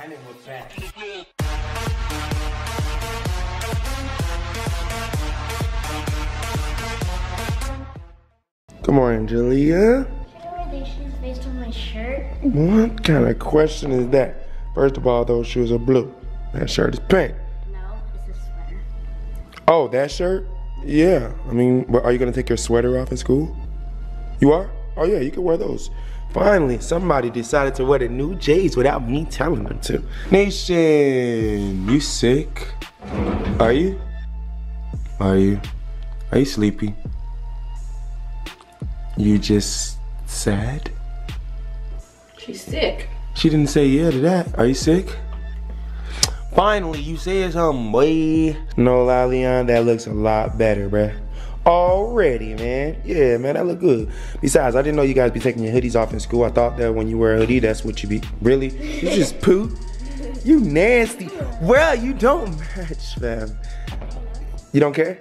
time and we're back. Good morning, Jalea. Can I wear these shoes based on my shirt? What kind of question is that? First of all, those shoes are blue. That shirt is pink. No, it's a sweater. Oh, that shirt? Yeah. I mean, are you going to take your sweater off at school? You are? Oh, yeah, you can wear those. Finally, somebody decided to wear the new J's without me telling them to. Nation, you sick? Are you? Are you? Are you sleepy? You just sad? She's sick. She didn't say yeah to that. Are you sick? Finally, you said something, boy. No lie, Leon, that looks a lot better, bruh. Already, man. Yeah, man, that look good. Besides, I didn't know you guys be taking your hoodies off in school. I thought that when you wear a hoodie, that's what you be. Really? You just poop? You nasty. Well, you don't match, fam. You don't care?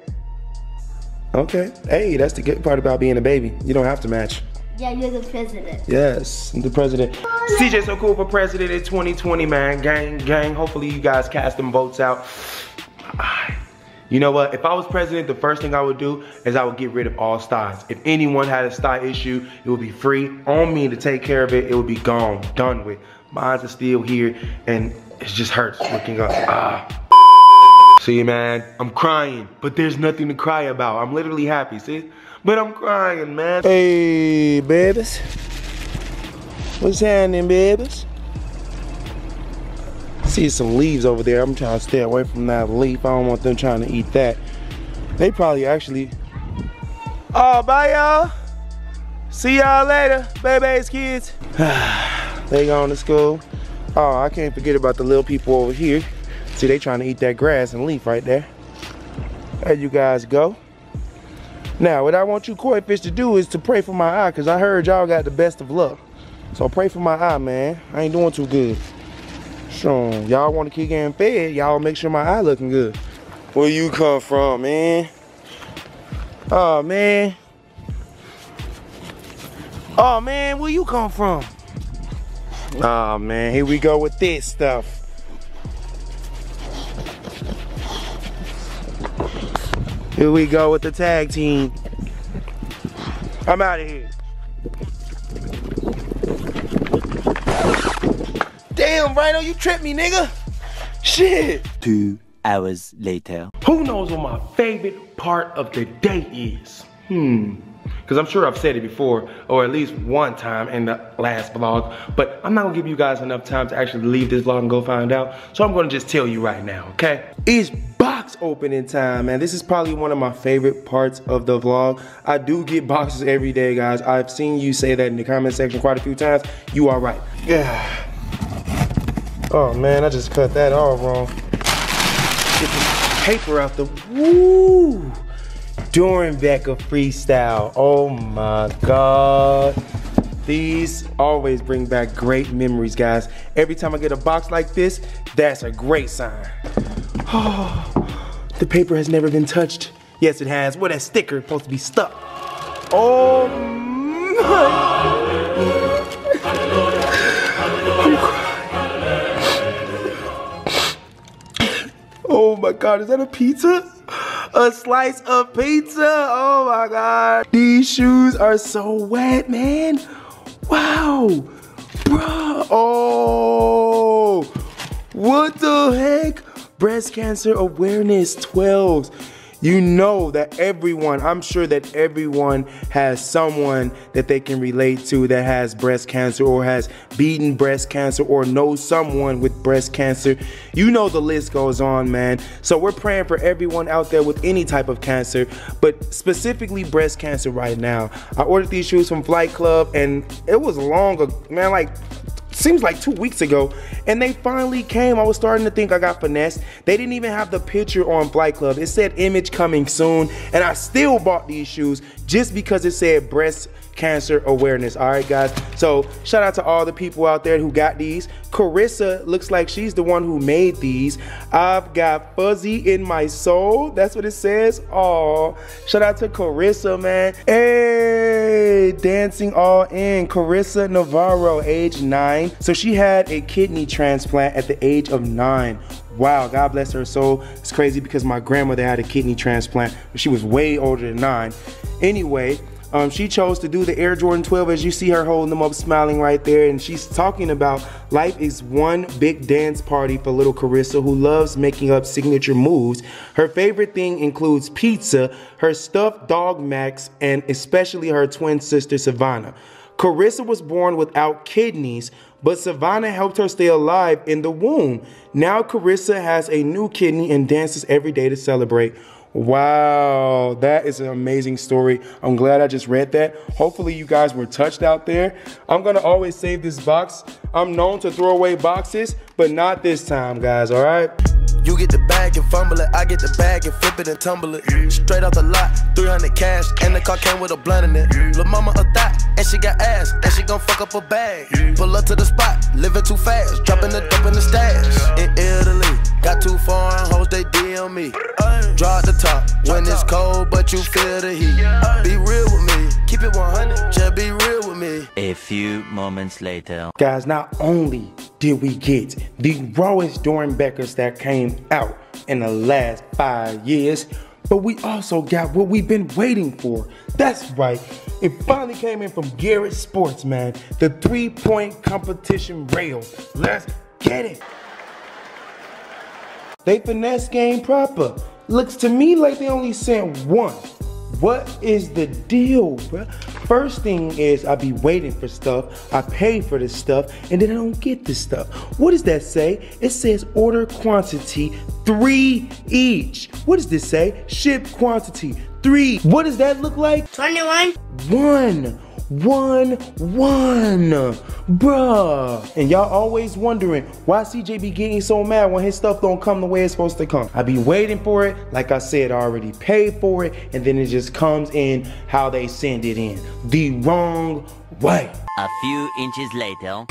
Okay. Hey, that's the good part about being a baby. You don't have to match. Yeah, you're the president. Yes, I'm the president. Oh, yeah. CJ So Cool for president in 2020, man. Gang, gang. Hopefully you guys cast them votes out. You know what? If I was president, the first thing I would do is I would get rid of all styes. If anyone had a sty issue, it would be free on me to take care of it. It would be gone, done with. Mines are still here, and it just hurts looking up. See, man, I'm crying, but there's nothing to cry about. I'm literally happy, see? But I'm crying, man. Hey, babies. What's happening, babies? See some leaves over there. I'm trying to stay away from that leaf. I don't want them trying to eat that. They probably actually. Oh, bye y'all. See y'all later, baby's kids. They going to school. Oh, I can't forget about the little people over here. See, they trying to eat that grass and leaf right there. There you guys go. Now, what I want you koi fish to do is to pray for my eye, because I heard y'all got the best of luck. So pray for my eye, man. I ain't doing too good. Strong. Y'all want to keep getting fed, y'all make sure my eye looking good. Where you come from, man? Oh, man. Oh, man, where you come from? Oh, man, here we go with this stuff. Here we go with the tag team. I'm out of here. Damn, Rhino, you tripped me, nigga. Shit. 2 hours later. Who knows what my favorite part of the day is? Because I'm sure I've said it before, or at least one time in the last vlog, but I'm not going to give you guys enough time to actually leave this vlog and go find out, so I'm going to just tell you right now, okay? It's box opening time, man. This is probably one of my favorite parts of the vlog. I do get boxes every day, guys. I've seen you say that in the comment section quite a few times. You are right. Yeah. Oh man, I just cut that all wrong. Get this paper out the, woo! Doernbecker freestyle, oh my God. These always bring back great memories, guys. Every time I get a box like this, that's a great sign. Oh, the paper has never been touched. Yes, it has. Well, that sticker is supposed to be stuck. Oh my God. Oh my God, is that a pizza? A slice of pizza? Oh my God. These shoes are so wet, man. Wow. Bruh. Oh. What the heck? Breast cancer awareness 12s. You know that everyone, I'm sure that everyone has someone that they can relate to that has breast cancer or has beaten breast cancer or knows someone with breast cancer. You know the list goes on, man. So we're praying for everyone out there with any type of cancer, but specifically breast cancer right now. I ordered these shoes from Flight Club and it was long ago, man, like seems like 2 weeks ago, and they finally came. I was starting to think I got finessed. They didn't even have the picture on Flight Club. It said image coming soon, and I still bought these shoes just because it said breast Cancer Awareness. All right, guys. So shout out to all the people out there who got these. Karissa looks like she's the one who made these. I've got fuzzy in my soul. That's what it says. Oh, shout out to Karissa, man. Hey, dancing all in. Karissa Navarro, age 9. So she had a kidney transplant at the age of 9. Wow, God bless her soul. It's crazy because my grandmother had a kidney transplant, but she was way older than 9. Anyway, she chose to do the Air Jordan 12, as you see her holding them up, smiling right there. And she's talking about life is one big dance party for little Karissa, who loves making up signature moves. Her favorite thing includes pizza, her stuffed dog Max, and especially her twin sister Savannah. Karissa was born without kidneys, but Savannah helped her stay alive in the womb. Now Karissa has a new kidney and dances every day to celebrate. Wow, that is an amazing story. I'm glad I just read that. Hopefully you guys were touched out there. I'm gonna always save this box. I'm known to throw away boxes, but not this time, guys, all right? You get the bag and fumble it, I get the bag and flip it and tumble it. Straight out the lot, 300 cash, and the car came with a blunt in it. Lil' mama a thot, and she got ass, and she gon' fuck up a bag. Pull up to the spot, living too fast, dropping the dump in the stash. In Italy, got too foreign hoes, they DM me. Draw the top, when it's cold, but you feel the heat. Be real with me, keep it 100, just be real with me. A few moments later. Guys, not only did we get the rawest Doernbeckers that came out in the last 5 years, but we also got what we've been waiting for. That's right, it finally came in from Garrett Sportsman, the 3-point competition rail. Let's get it. They finesse game proper. Looks to me like they only sent one. What is the deal, bro? First thing is I be waiting for stuff, I pay for this stuff, and then I don't get this stuff. What does that say? It says order quantity 3 each. What does this say? Ship quantity 3. What does that look like? 21. 1, 1, 1, bruh. And y'all always wondering why CJ be getting so mad when his stuff don't come the way it's supposed to come. I be waiting for it, like I said, I already paid for it, and then it just comes in how they send it in, the wrong way. A few inches later.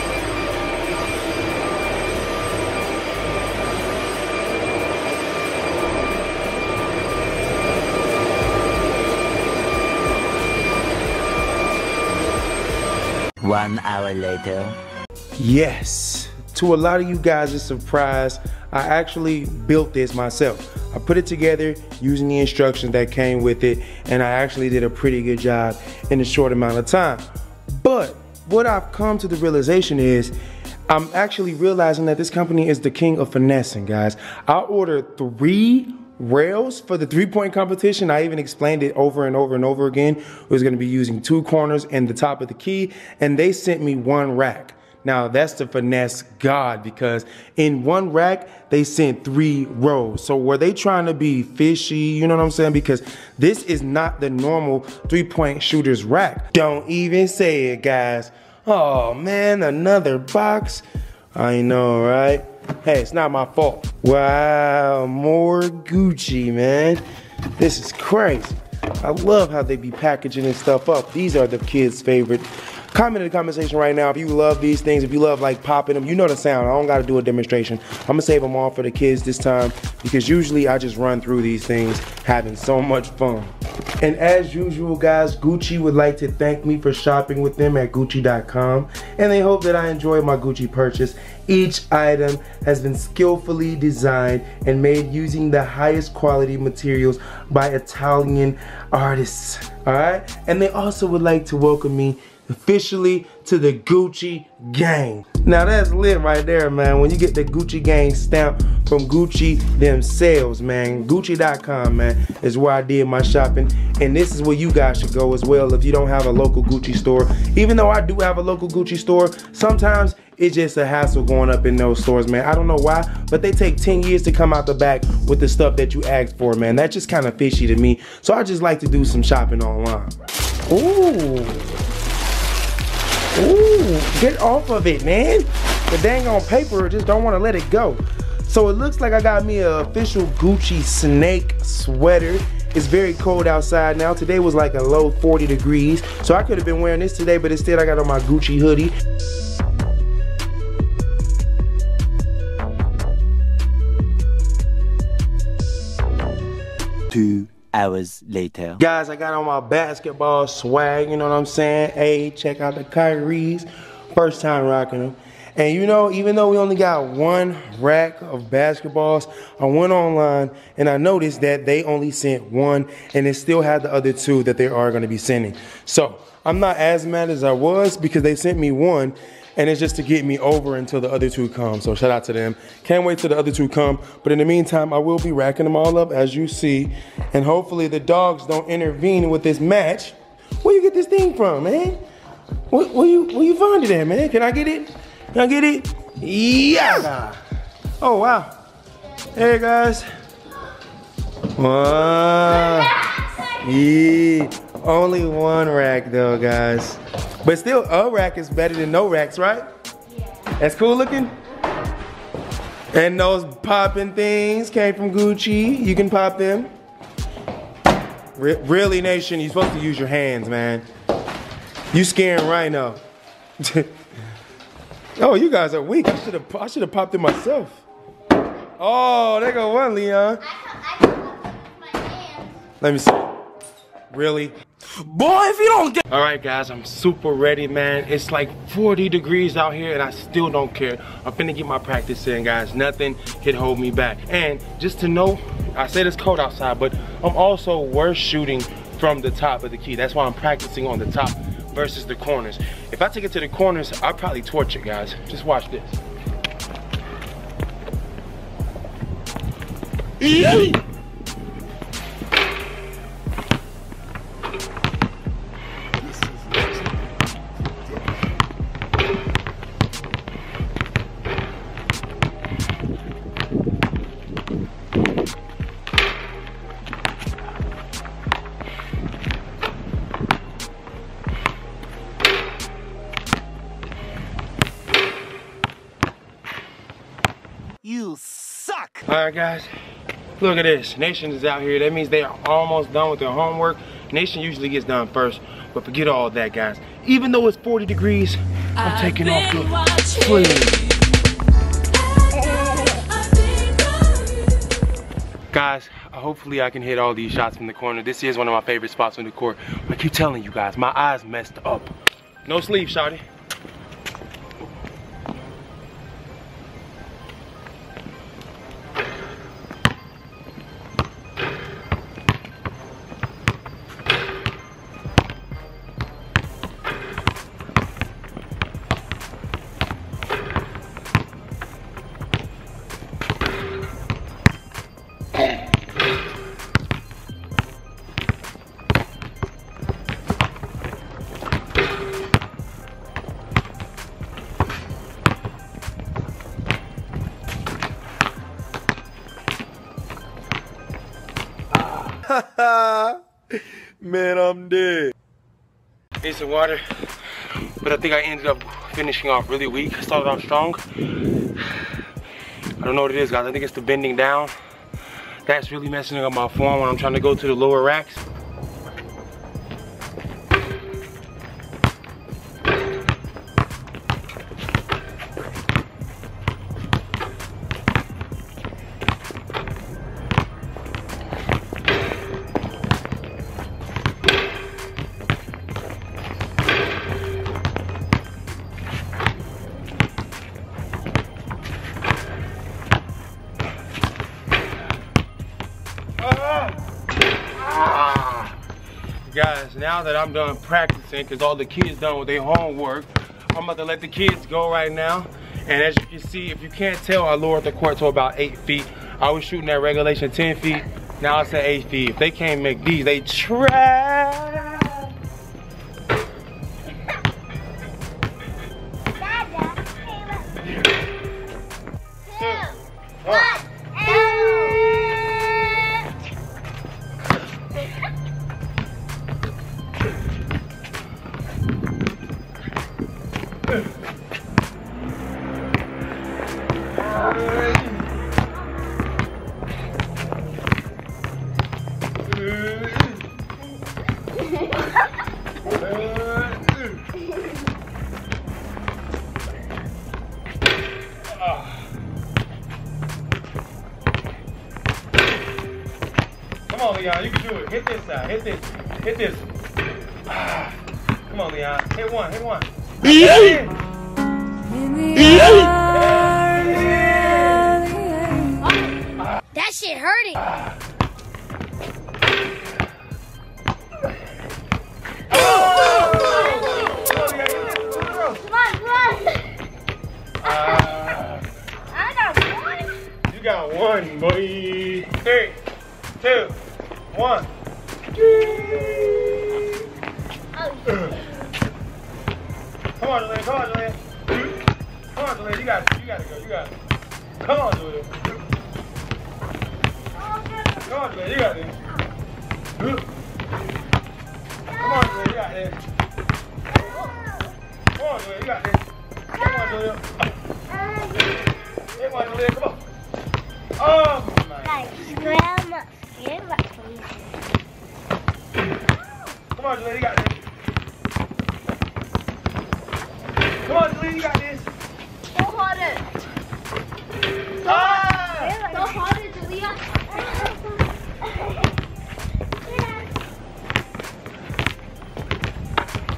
One hour later. Yes, to a lot of you guys' surprise, I actually built this myself. I put it together using the instructions that came with it, and I actually did a pretty good job in a short amount of time. But what I've come to the realization is, I'm actually realizing that this company is the king of finessing, guys. I ordered 3 rails for the 3-point competition. I even explained it over and over and over again. It was going to be using 2 corners and the top of the key, and they sent me 1 rack. Now that's the finesse god, because in 1 rack they sent 3 rows. So were they trying to be fishy? You know what I'm saying? Because this is not the normal 3-point shooter's rack. Don't even say it, guys. Oh man, another box. I know, right? Hey, it's not my fault. Wow, more Gucci, man. This is crazy. I love how they be packaging this stuff up. These are the kids' favorite. Comment in the comment section right now if you love these things, if you love like popping them. You know the sound. I don't got to do a demonstration. I'm going to save them all for the kids this time, because usually I just run through these things having so much fun. And as usual, guys, Gucci would like to thank me for shopping with them at Gucci.com, and they hope that I enjoy my Gucci purchase. Each item has been skillfully designed and made using the highest quality materials by Italian artists, all right? And they also would like to welcome me officially to the Gucci gang. Now that's lit right there, man. When you get the Gucci gang stamp from Gucci themselves, man. Gucci.com, man, is where I did my shopping, and this is where you guys should go as well if you don't have a local Gucci store. Even though I do have a local Gucci store, sometimes it's just a hassle going up in those stores, man. I don't know why, but they take 10 years to come out the back with the stuff that you asked for, man. That's just kind of fishy to me, so I just like to do some shopping online. Ooh. Ooh, get off of it, man. The dang on paper just don't want to let it go. So it looks like I got me an official Gucci snake sweater. It's very cold outside now. Today was like a low 40 degrees, so I could have been wearing this today, but instead I got on my Gucci hoodie. Hours later. Guys, I got on my basketball swag, you know what I'm saying? Hey, check out the Kyrie's. First time rocking them. And you know, even though we only got one rack of basketballs, I went online and I noticed that they only sent one and they still had the other two that they are going to be sending. So I'm not as mad as I was because they sent me one and it's just to get me over until the other two come. So shout out to them. Can't wait till the other two come. But in the meantime, I will be racking them all up as you see. And hopefully the dogs don't intervene with this match. Where you get this thing from, man? Where you find it at, man? Can I get it? Can I get it? Yeah! Oh, wow. Hey, guys. Wow. Yeah. Only one rack, though, guys. But still, a rack is better than no racks, right? Yeah. That's cool looking. And those popping things came from Gucci. You can pop them. Really, Nation, you're supposed to use your hands, man. You scaring Rhino. Oh, you guys are weak. I should have popped it myself. Oh, there go one, Leon. I with my hands. Let me see. Really? Boy, if you don't get... All right, guys, I'm super ready, man. It's like 40 degrees out here, and I still don't care. I'm finna get my practice in, guys. Nothing can hold me back. And just to know, I said it's cold outside, but I'm also worse shooting from the top of the key. That's why I'm practicing on the top versus the corners. If I take it to the corners, I'll probably torch it, guys. Just watch this. Yay! Alright guys, look at this. Nation is out here. That means they are almost done with their homework. Nation usually gets done first, but forget all that, guys. Even though it's 40 degrees, I'm taking off the cleats. Guys, hopefully I can hit all these shots from the corner. This is one of my favorite spots on the court. I keep telling you guys, my eyes messed up. No sleep, shawty. Man, I'm dead. Need some water, but I think I ended up finishing off really weak. I started off strong. I don't know what it is, guys. I think it's the bending down. That's really messing up my form when I'm trying to go to the lower racks. Guys, now that I'm done practicing, because all the kids done with their homework, I'm about to let the kids go right now. And as you can see, if you can't tell, I lowered the court to about 8 feet. I was shooting at regulation 10 feet. Now it's at 8 feet. If they can't make these, they try. Come on, Leon, you can do it. Hit this side, hit this, hit this. Come on, Leon, hit one, hit one. That shit hurting. You got one, boy. 3, 2, 1. Come on, Jalea, come on, Jalea. Come on, Jalea, you got to go, you got it. Come on, Jalea. Come on, Jalea, you got it. Come on, Jalea, you got it. Come on, Jalea, you got it. Come on, Jalea. Come on, Jalea, come on. Oh, my God. Grandma, you're my favorite. Come on, Jalea, you got it. Come on, Jalea, you got this. Go harder. Ah! Go harder, Jalea.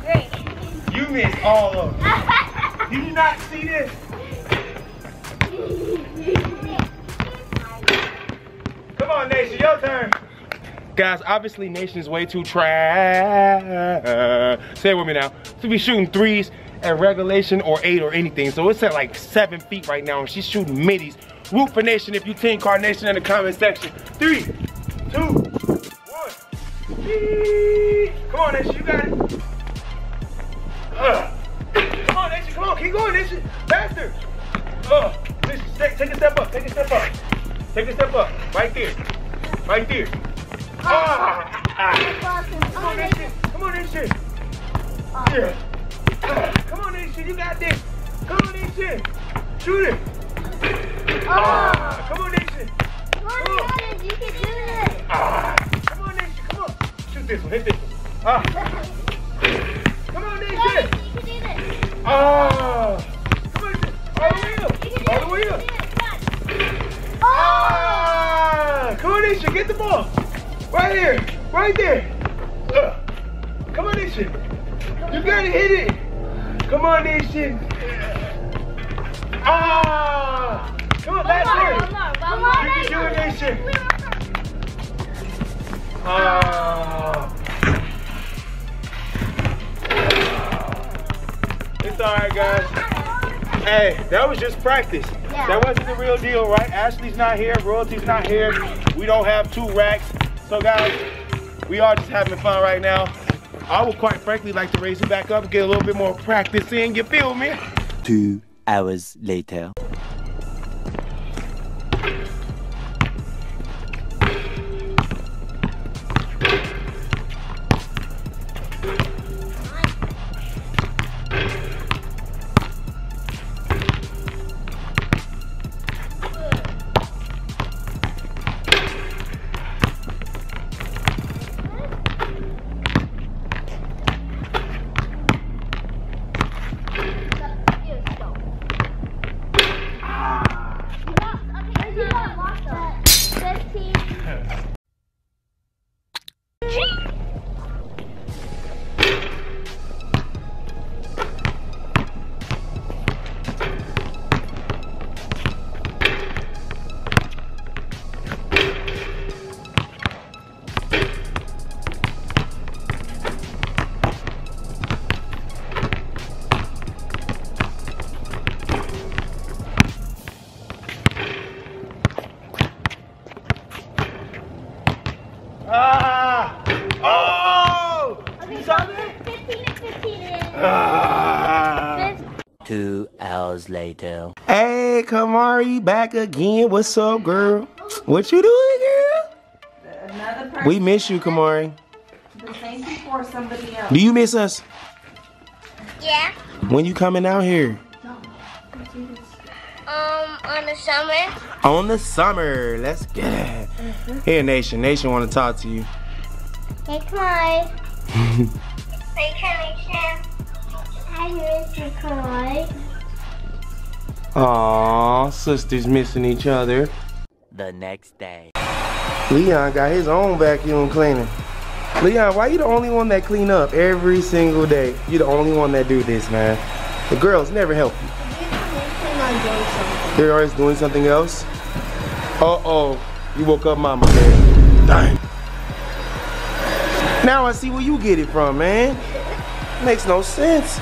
Great. You missed all of them. Did you not see this? Come on, Nation, your turn. Guys, obviously Nation is way too trash. Say it with me now. So we shooting threes at regulation or 8 or anything. So it's at like 7 feet right now and she's shooting middies. Root for Nation if you team Car Nation in the comment section. 3, 2, 1. Come on, Nation, you got it. Come on, Nation, come on, keep going, Nation. Faster. Nation, take a step up, take a step up. Take a step up, right there. Right there. Come on, Nation, come on, Nation. Yeah. Come on, Nation, you got this. Come on, Nation. Shoot it. Come on, Nation. Come on, Nation, you can do it. Come on, Nation, come on. Shoot this one, hit this one. Come on, Nation. You can do this. Come on, Nation. All the way up. Come on, Nation, get the ball. Right here, right there. Come on, Nation. You gotta hit it. Come on, Nation. Come on, that's it. You can do it, Nation. It's all right, guys. Hey, that was just practice. Yeah. That wasn't the real deal, right? Ashley's not here. Royalty's not here. We don't have 2 racks. So, guys, we are just having fun right now. I would quite frankly like to raise it back up and get a little bit more practice in, you feel me? 2 hours later. Later. Hey, Kamari, back again. What's up, girl? What you doing, girl? Another person. We miss you, Kamari. The same people or somebody else. Do you miss us? Yeah. When you coming out here? On the summer. On the summer. Let's get it. Here, Nation. Nation want to talk to you. Hey, Kamari. Hey, Nation. I miss you, Kamari. Aww, sisters missing each other. The next day. Leon got his own vacuum cleaner. Leon, why you the only one that clean up every single day? You the only one that do this, man. The girls never help you. They're always doing something else. Uh-oh, you woke up mama there. Dang. Now I see where you get it from, man. Makes no sense.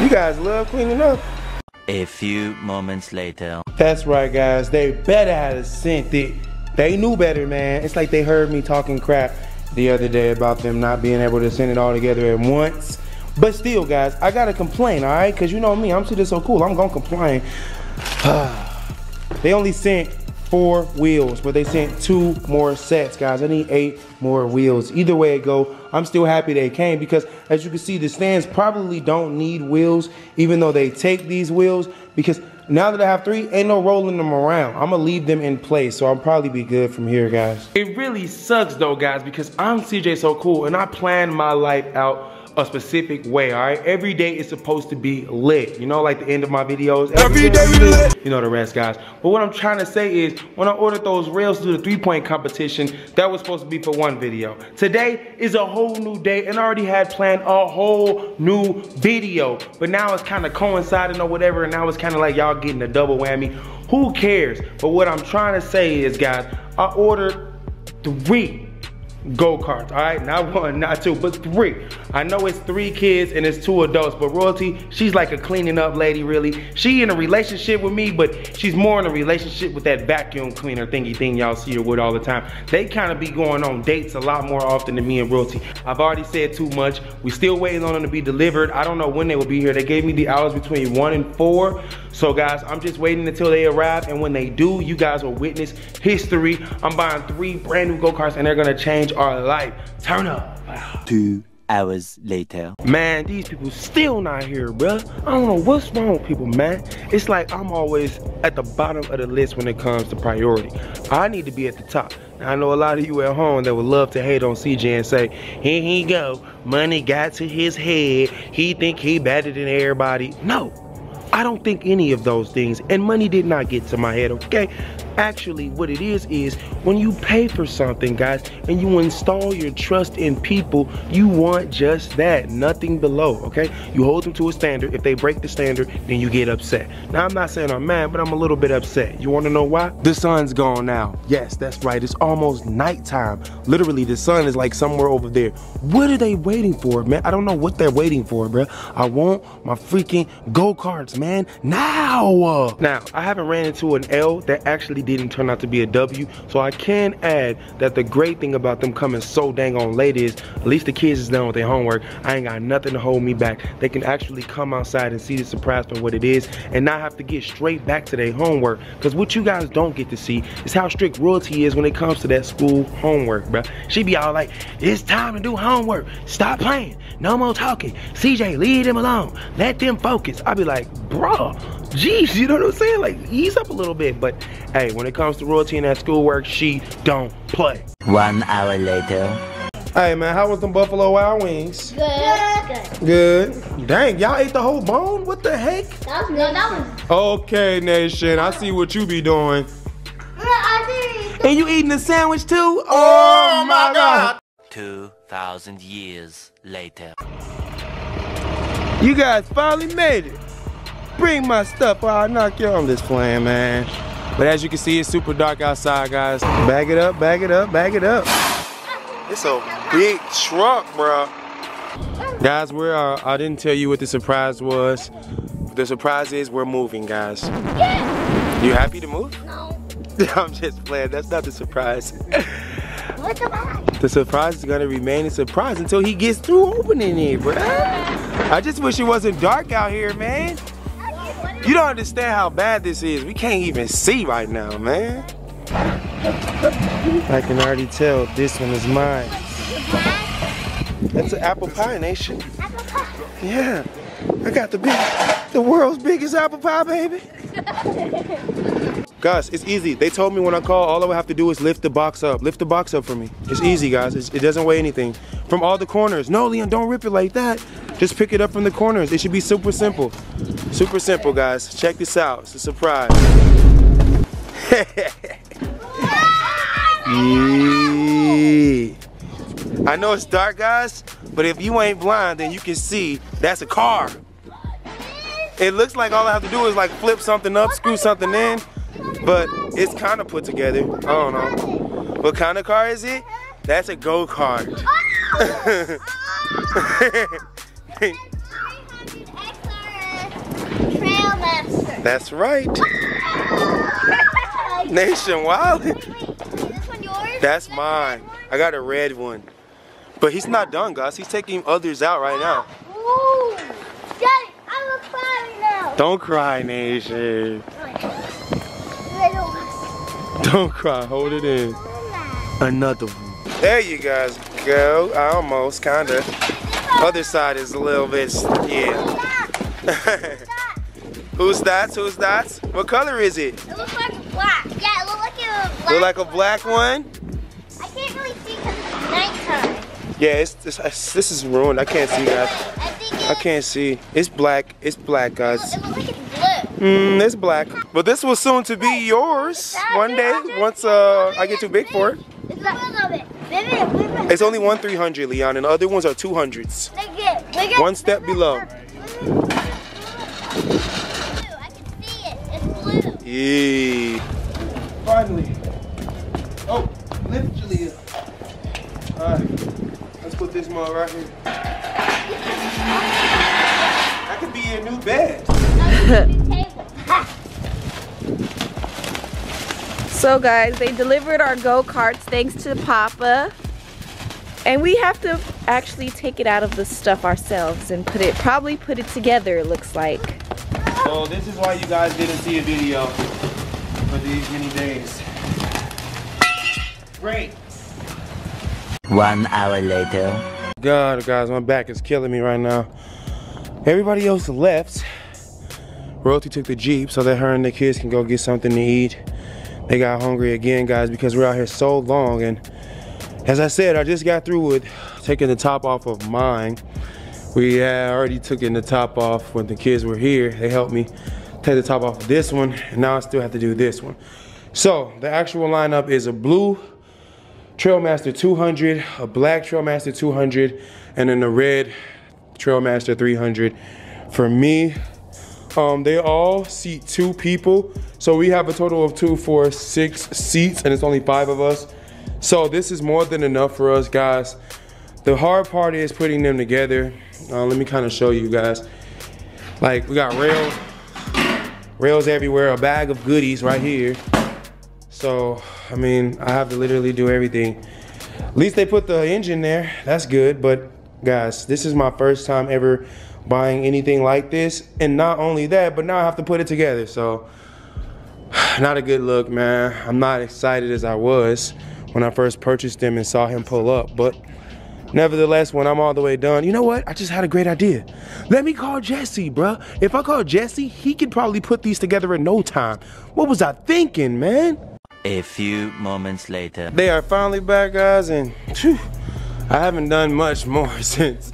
You guys love cleaning up. A few moments later. That's right, guys. They better have sent it. They knew better, man. It's like they heard me talking crap the other day about them not being able to send it all together at once. But still, guys, I gotta complain, all right? Because you know me, I'm CJ So Cool. I'm gonna complain. They only sent 4 wheels, but they sent 2 more sets, guys. I need 8 more wheels. Either way it go, I'm still happy they came because as you can see, the stands probably don't need wheels, even though they take these wheels, because now that I have 3, ain't no rolling them around. I'm gonna leave them in place, so I'll probably be good from here, guys. It really sucks though, guys, because I'm CJ So Cool and I plan my life out a specific way, all right? Every day is supposed to be lit, you know, like the end of my videos. Every day we lit. You know the rest, guys. But what I'm trying to say is, when I ordered those rails to do the 3-point competition, that was supposed to be for one video. Today is a whole new day, and I already had planned a whole new video. But now it's kind of coinciding or whatever, and now it's kind of like y'all getting a double whammy. Who cares? But what I'm trying to say is, guys, I ordered 3 go-karts, all right? Not 1, not 2, but 3. I know it's 3 kids and it's 2 adults, but Royalty, she's like a cleaning up lady, really. She in a relationship with me, but she's more in a relationship with that vacuum cleaner thingy thing y'all see her with all the time. They kind of be going on dates a lot more often than me and Royalty. I've already said too much. We still waiting on them to be delivered. I don't know when they will be here. They gave me the hours between 1 and 4. So guys, I'm just waiting until they arrive, and when they do, you guys will witness history. I'm buying 3 brand new go-karts and they're gonna change our life. Turn up. 2 hours later. Man, these people still not here, bruh. I don't know what's wrong with people, man. It's like I'm always at the bottom of the list when it comes to priority. I need to be at the top. I know a lot of you at home that would love to hate on CJ and say, here he go, money got to his head, he think he better than everybody. No. I don't think any of those things, and money did not get to my head, okay? Actually, what it is when you pay for something, guys, and you install your trust in people, you want just that, nothing below, okay? You hold them to a standard. If they break the standard, then you get upset. Now, I'm not saying I'm mad, but I'm a little bit upset. You wanna know why? The sun's gone now. Yes, that's right, it's almost nighttime. Literally, the sun is like somewhere over there. What are they waiting for, man? I don't know what they're waiting for, bruh. I want my freaking go-karts, man, now! Now, I haven't ran into an L that actually didn't turn out to be a W, so I can add that the great thing about them coming so dang on late is at least the kids is done with their homework. I ain't got nothing to hold me back. They can actually come outside and see the surprise for what it is and not have to get straight back to their homework, because what you guys don't get to see is how strict Royalty is when it comes to that school homework, bruh. She be all like, it's time to do homework, stop playing, no more talking, CJ, leave them alone, let them focus. I be like, bruh, jeez, you know what I'm saying? Like, ease up a little bit. But hey, when it comes to Royalty and that schoolwork, she don't play. 1 hour later. Hey man, how was them Buffalo Wild Wings? Good. Good. Dang, y'all ate the whole bone? What the heck? That was Nation. Okay, Nation, I see what you be doing. I did. And you eating a sandwich too? Oh my God. 2,000 years later. You guys finally made it. Bring my stuff or I'll knock you on this plane, man. But as you can see, it's super dark outside, guys. Bag it up, bag it up, bag it up. It's a big truck, bro. Guys, we are. I didn't tell you what the surprise was. The surprise is we're moving, guys. Yeah. You happy to move? No. I'm just playing. That's not the surprise. What's the surprise? The surprise is gonna remain a surprise until he gets through opening it, bro. I just wish it wasn't dark out here, man. You don't understand how bad this is. We can't even see right now, man. I can already tell this one is mine. That's an apple pie, Nation. Apple pie? Yeah. I got the world's biggest apple pie, baby. Guys, it's easy. They told me when I call, all I would have to do is lift the box up. Lift the box up for me. It's easy, guys. It doesn't weigh anything. From all the corners. No, Leon, don't rip it like that. Just pick it up from the corners. It should be super simple. Super simple, guys. Check this out. It's a surprise. I know it's dark, guys, but if you ain't blind, then you can see that's a car. It looks like all I have to do is like flip something up, screw something in, but it's kind of put together. I don't know. What kind of car is it? That's a go-kart. Trailmaster. That's right. Nation, wow. That's mine. I got a red one. But he's not done, guys. He's taking others out right now. Don't cry, Nation. Don't cry. Hold it in. Another one. There you guys go. I almost, kinda. Other side is a little bit, yeah. Who's that? Who's that? What color is it? It looks like black. Yeah, it looks like a black. Look like a black one? I can't really see because it's nighttime. Yeah, this is ruined. I can't see, guys. I can't see. It's black. It's black, guys. It looks like it's blue. It's black. But this will soon to be yours one day once I get too big for it. It's not a little bit. It's only 1 300, Leon, and the other ones are 200s. One step below. I can see it. It's blue. Yeah. Finally. Oh, lift Jalea. All right. Let's put this mug right here. That could be your new bed. So guys, they delivered our go-karts thanks to Papa. And we have to actually take it out of the stuff ourselves and probably put it together, it looks like. So this is why you guys didn't see a video for these many days. Great. 1 hour later. God, guys, my back is killing me right now. Everybody else left. Royalty took the Jeep so that her and the kids can go get something to eat. They got hungry again, guys, because we're out here so long. And as I said, I just got through with taking the top off of mine. We had already taken the top off when the kids were here. They helped me take the top off of this one. And now I still have to do this one. So the actual lineup is a blue Trailmaster 200, a black Trailmaster 200, and then a red Trailmaster 300 for me. They all seat 2 people, so we have a total of 2, 4, 6 seats, and it's only 5 of us. So this is more than enough for us, guys. The hard part is putting them together. Let me kind of show you guys. Like, we got rails everywhere, a bag of goodies right here. So, I mean, I have to literally do everything. At least they put the engine there. That's good. But, guys, this is my first time ever buying anything like this. And not only that, but now I have to put it together. So, not a good look, man. I'm not excited as I was when I first purchased them and saw him pull up. But, nevertheless, when I'm all the way done, you know what? I just had a great idea. Let me call Jesse, bruh. If I call Jesse, he could probably put these together in no time. What was I thinking, man? A few moments later. They are finally back, guys, and whew, I haven't done much more since.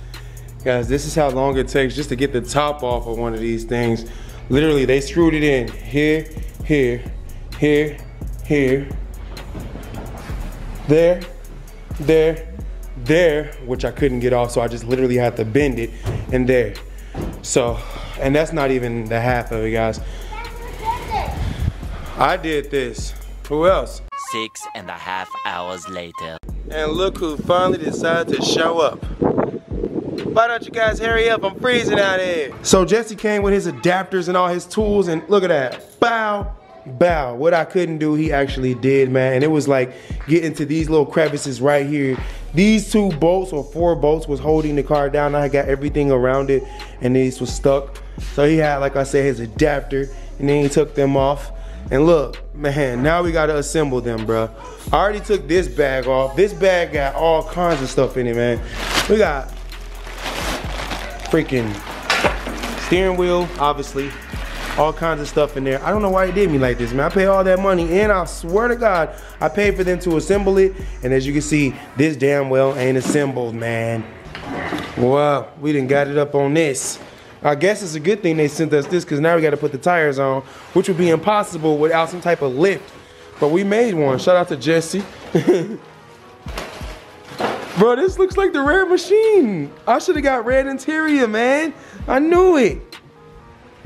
Guys, this is how long it takes just to get the top off of one of these things. Literally, they screwed it in here, here, here, here, there, there, there, which I couldn't get off, so I just literally had to bend it, and there. So, and that's not even the half of it, guys. I did this. Who else? 6.5 hours later. And look who finally decided to show up. Why don't you guys hurry up? I'm freezing out here. So Jesse came with his adapters and all his tools, and look at that. Bow, bow. What I couldn't do, he actually did, man. And it was like getting to these little crevices right here. These 2 bolts or 4 bolts was holding the car down. I got everything around it, and these was stuck. So he had, like I said, his adapter, and then he took them off. And look, man, now we gotta assemble them, bro. I already took this bag off. This bag got all kinds of stuff in it, man. We got freaking steering wheel, obviously. all kinds of stuff in there. I don't know why he did me like this, man. I paid all that money, and I swear to God, I paid for them to assemble it, and as you can see, this damn well ain't assembled, man. Wow, we done got it up on this. I guess it's a good thing they sent us this, because now we got to put the tires on, which would be impossible without some type of lift. But we made one. Shout out to Jesse. Bro, this looks like the red machine. I should have got red interior, man. I knew it.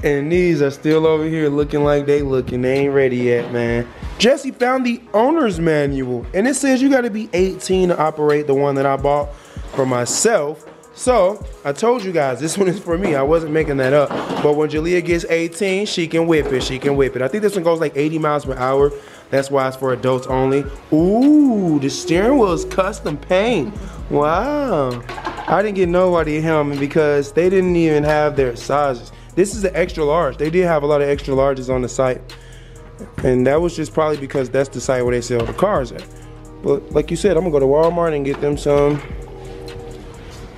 And these are still over here looking like they looking. They ain't ready yet, man. Jesse found the owner's manual, and it says you got to be 18 to operate the one that I bought for myself. So, I told you guys, this one is for me. I wasn't making that up. But when Jalea gets 18, she can whip it. She can whip it. I think this one goes like 80 miles per hour. That's why it's for adults only. Ooh, the steering wheel is custom paint. Wow. I didn't get nobody a helmet because they didn't even have their sizes. This is an extra large. They did have a lot of extra larges on the site. And that was just probably because that's the site where they sell the cars at. But like you said, I'm going to go to Walmart and get them some.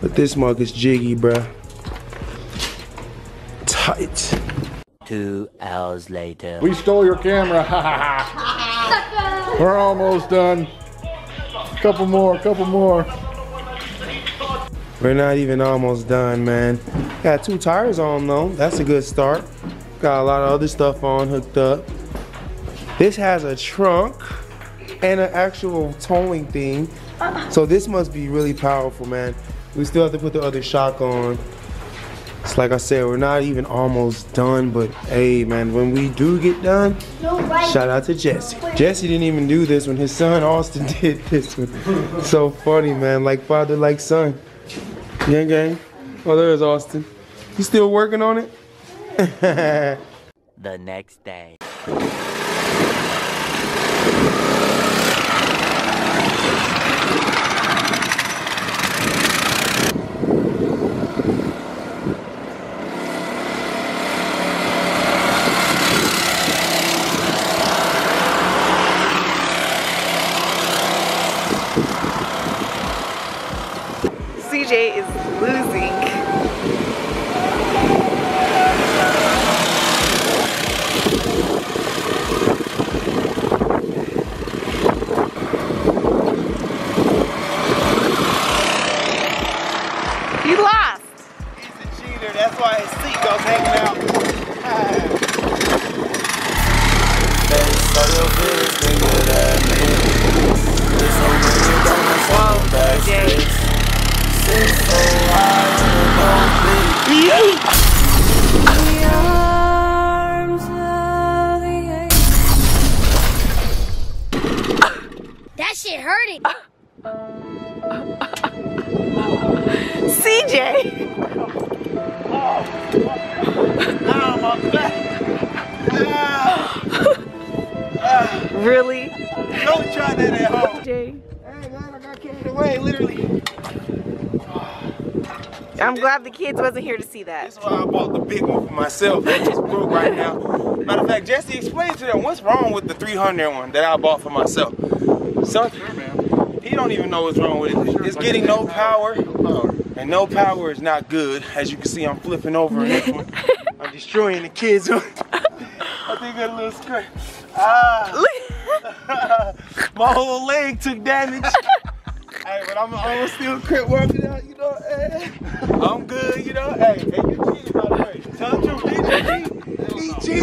But this mug is jiggy, bruh. Tight. 2 hours later. We stole your camera. Ha ha ha. We're almost done. Couple more, couple more. We're not even almost done, man. Got 2 tires on though. That's a good start. Got a lot of other stuff on hooked up. This has a trunk and an actual towing thing. So this must be really powerful, man. We still have to put the other shock on. It's like I said, we're not even almost done, but hey, man, when we do get done, shout out to Jesse. Jesse didn't even do this one. His son, Austin, did this one. So funny, man, like father, like son. Gang, gang. Oh, there's Austin. You still working on it? The next day. CJ is losing. He lost. He's a cheater. That's why his seat goes hanging out. Whoa, CJ. That shit hurted. CJ. Really? Don't try that at home. Hey, man, I got carried away, literally. I'm glad the kids wasn't here to see that. This is why I bought the big one for myself. That just broke right now. Matter of fact, Jesse explained to them what's wrong with the 300 one that I bought for myself. Something, man. He don't even know what's wrong with it. It's getting no power, and no power is not good. As you can see, I'm flipping over in this one. I'm destroying the kids. I think I got a little scratch. Ah, my whole leg took damage. Hey, but I'm still crip working out, you know, hey. I'm good, you know, hey, hey, you cheated, by the way. Tell the truth, he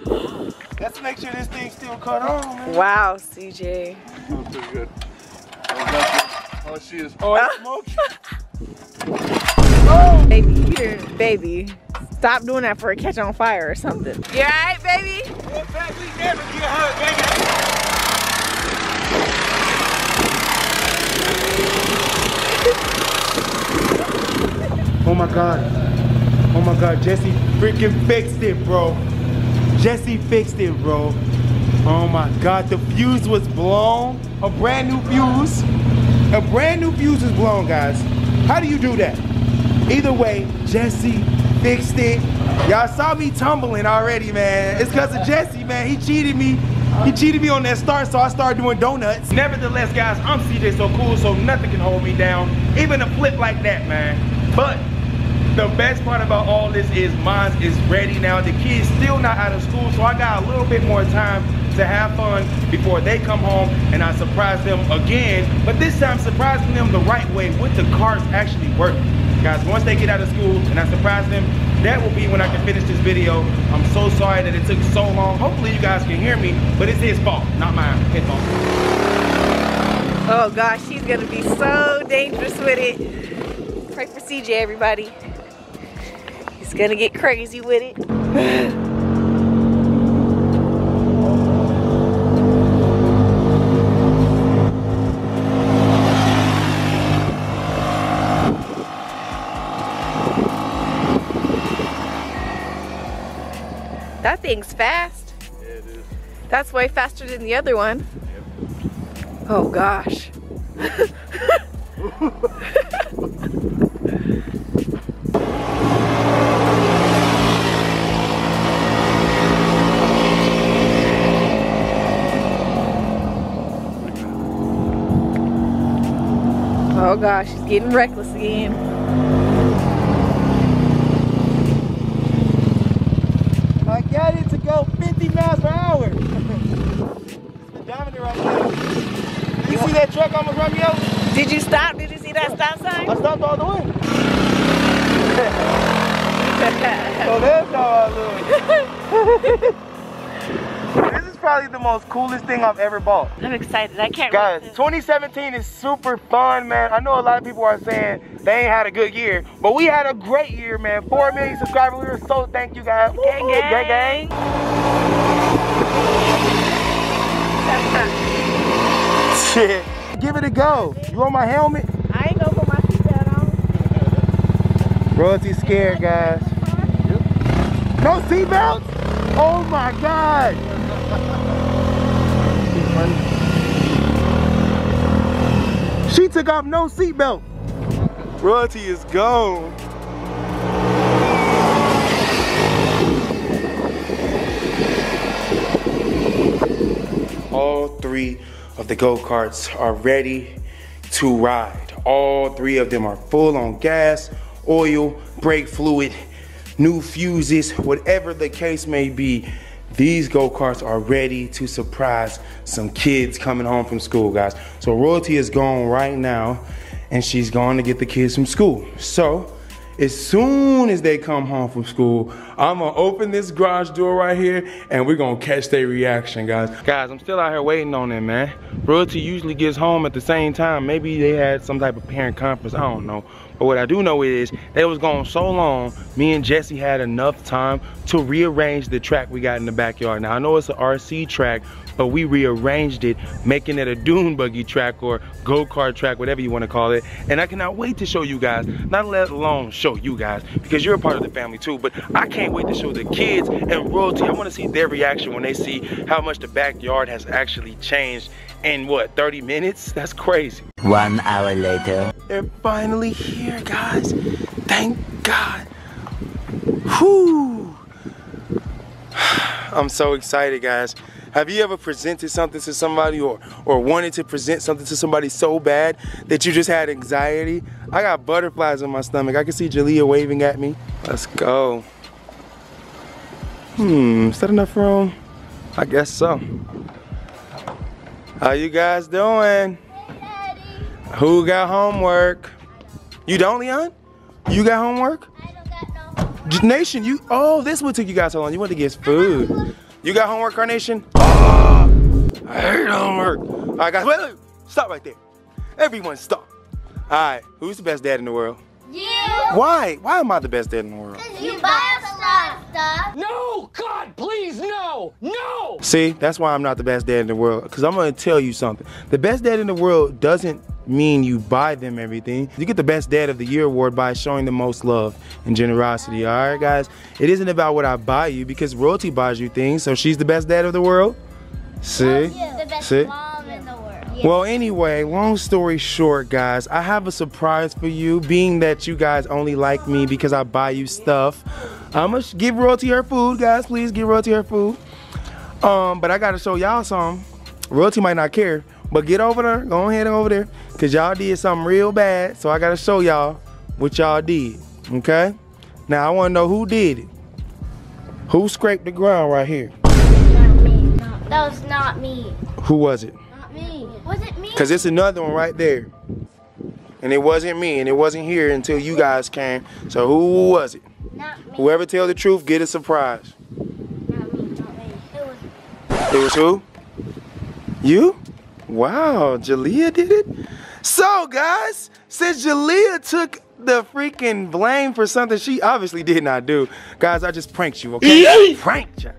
cheated. Let's make sure this thing's still caught on, man. Wow, CJ. That was pretty good. Oh, she is. Oh, it's smoking. Oh! Baby, here, baby. Stop doing that for a catch on fire or something. You all right, baby? In fact, we never get hurt, baby. Oh my God. Oh my God, Jesse freaking fixed it, bro. Jesse fixed it, bro. Oh my God, the fuse was blown. A brand new fuse. A brand new fuse is blown, guys. How do you do that? Either way, Jesse fixed it. Y'all saw me tumbling already, man. It's because of Jesse, man. He cheated me. He cheated me on that start, so I started doing donuts. Nevertheless, guys, I'm CJ So Cool, so nothing can hold me down. Even a flip like that, man. But The best part about all this is mine is ready now. The kid's still not out of school, so I got a little bit more time to have fun before they come home, and I surprise them again, but this time surprising them the right way with the cars actually working. Guys, once they get out of school and I surprise them, that will be when I can finish this video. I'm so sorry that it took so long. Hopefully you guys can hear me, but it's his fault, not mine, his fault. Oh gosh, she's gonna be so dangerous with it. Pray for CJ, everybody. He's gonna get crazy with it. That thing's fast. Yeah, it is. That's way faster than the other one. Yep. Oh gosh. Oh gosh, he's getting reckless again. Got it to go 50 miles per hour. It's the dominant right now. Did you see that truck almost run me over? Did you stop? Did you see that stop sign? I stopped all the way. So there's no all the way. This is probably the most coolest thing I've ever bought. I'm excited. I can't wait. Guys, 2017 is super fun, man. I know a lot of people are saying they ain't had a good year, but we had a great year, man. 4 million subscribers, we were so thank you guys. Gang, gang. Gang, gang. Shit, give it a go. You want my helmet? I ain't gonna put my seatbelt on. Royalty's scared, guys. No seatbelts? Oh my God. She took off no seatbelt. Royalty is gone. All three of the go-karts are ready to ride. All three of them are full on gas, oil, brake fluid, new fuses, whatever the case may be. These go-karts are ready to surprise some kids coming home from school, guys. So Royalty is gone right now, and she's going to get the kids from school. So, as soon as they come home from school, I'm gonna open this garage door right here and we're gonna catch their reaction, guys. Guys, I'm still out here waiting on them, man. Royalty usually gets home at the same time. Maybe they had some type of parent conference, I don't know. But what I do know is, they was gone so long, me and Jesse had enough time to rearrange the track we got in the backyard. Now I know it's an RC track, but we rearranged it, making it a dune buggy track or go-kart track, whatever you wanna call it. And I cannot wait to show you guys, not let alone show you guys, because you're a part of the family too, but I can't wait to show the kids and Royalty. I wanna see their reaction when they see how much the backyard has actually changed in what, 30 minutes? That's crazy. 1 hour later. They're finally here, guys. Thank God. Whew. I'm so excited, guys. Have you ever presented something to somebody or wanted to present something to somebody so bad that you just had anxiety? I got butterflies in my stomach. I can see Jalea waving at me. Let's go. Is that enough room? I guess so. How you guys doing? Hey, Daddy. Who got homework? You don't, Leon? You got homework? I don't got no homework. Nation, you, oh, this one took you guys so long. You went to get food. You got homework, Carnation? Oh, I hate homework. All right, guys, wait, stop right there. Everyone stop. All right, who's the best dad in the world? You. Why? Why am I the best dad in the world? Because you buy us a lot of stuff. No, God, please, no, no. See, that's why I'm not the best dad in the world, because I'm going to tell you something. The best dad in the world doesn't mean you buy them everything. You get the best dad of the year award by showing the most love and generosity. All right, guys, it isn't about what I buy you, because Royalty buys you things, so she's the best dad of the world. See, the best mom in the world. Yeah. Well, anyway, long story short, guys, I have a surprise for you. Being that you guys only like me because I buy you stuff, I'm gonna give Royalty her food, guys. Please give Royalty her food. But I gotta show y'all some. Royalty might not care, but get over there, go ahead and over there, because y'all did something real bad, so I gotta show y'all what y'all did, okay? Now I want to know who did it. Who scraped the ground right here? Not me. No, that was not me. Who was it? Not me. Was it me? Because it's another one right there. And it wasn't me, and it wasn't here until you guys came. So who was it? Not me. Whoever tells the truth, get a surprise. Not me. Not me. It was. It was who? You? Wow, Jalea did it? So guys, since Jalea took the freaking blame for something she obviously did not do. Guys, I just pranked you, okay? Pranked ya.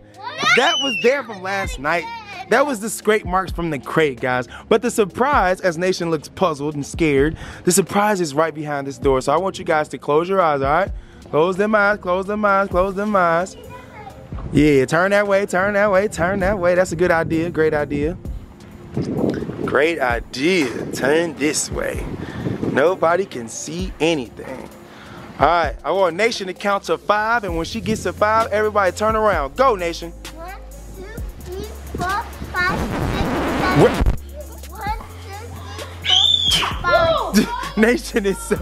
That was there from last night. That was the scrape marks from the crate, guys. But the surprise, as Nation looks puzzled and scared, the surprise is right behind this door. So I want you guys to close your eyes, all right? Close them eyes, close them eyes, close them eyes. Yeah, turn that way, turn that way, turn that way. That's a good idea, great idea. Great idea, turn this way. Nobody can see anything. All right, I want Nation to count to 5, and when she gets to 5, everybody turn around. Go, Nation. 1, 2, 3, 4, 5, 6, 7. 1, 2, 3, 4, 5. Nation is so...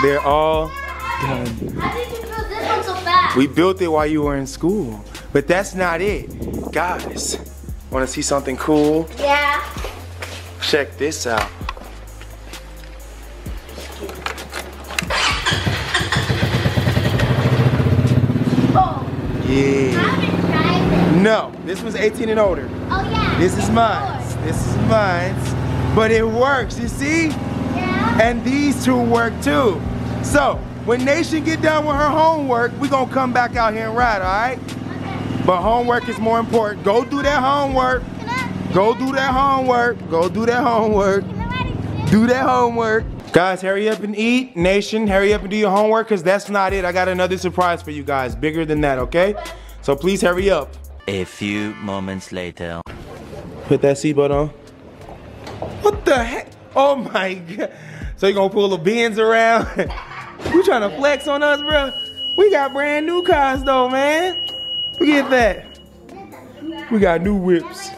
They're all done. How did you build this one so fast? We built it while you were in school. But that's not it. Guys, want to see something cool? Yeah. Check this out. Yeah. I haven't tried this. No, this was 18 and older. Oh yeah. This is mine. This is mine. But it works, you see? Yeah. And these two work too. So when Nation get done with her homework, we gonna come back out here and ride, alright? Okay. But homework is more important. Go do that homework. Go do that homework. Go do that homework. Do that homework. Guys, hurry up and eat. Nation, hurry up and do your homework, because that's not it. I got another surprise for you guys, bigger than that, okay? So please hurry up. A few moments later. Put that seatbelt on. What the heck? Oh my God. So you're gonna pull the bins around? You trying to flex on us, bro? We got brand new cars though, man. Look at that. We got new whips.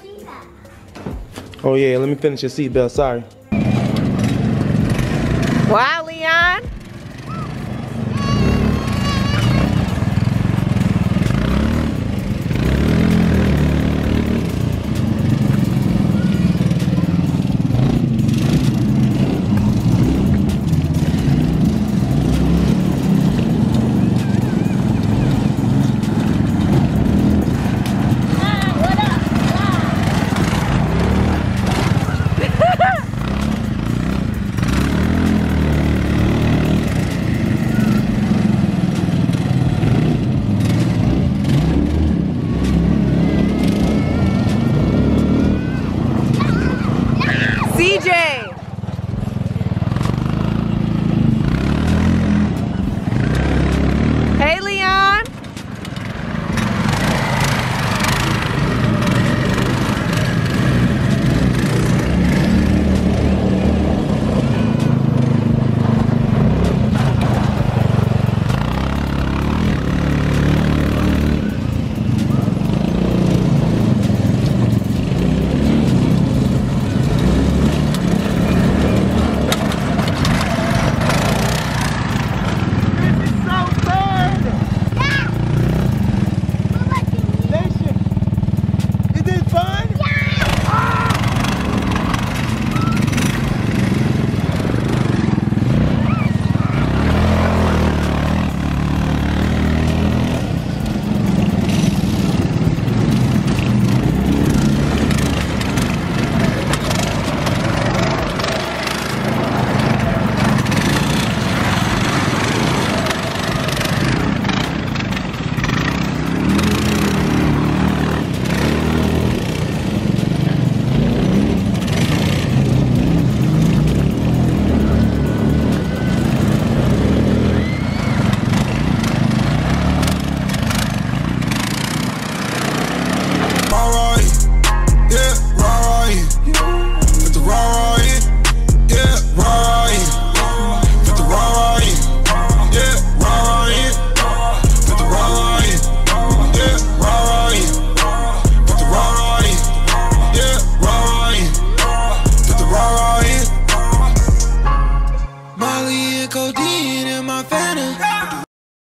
Oh yeah, let me finish your seatbelt, sorry. Wow.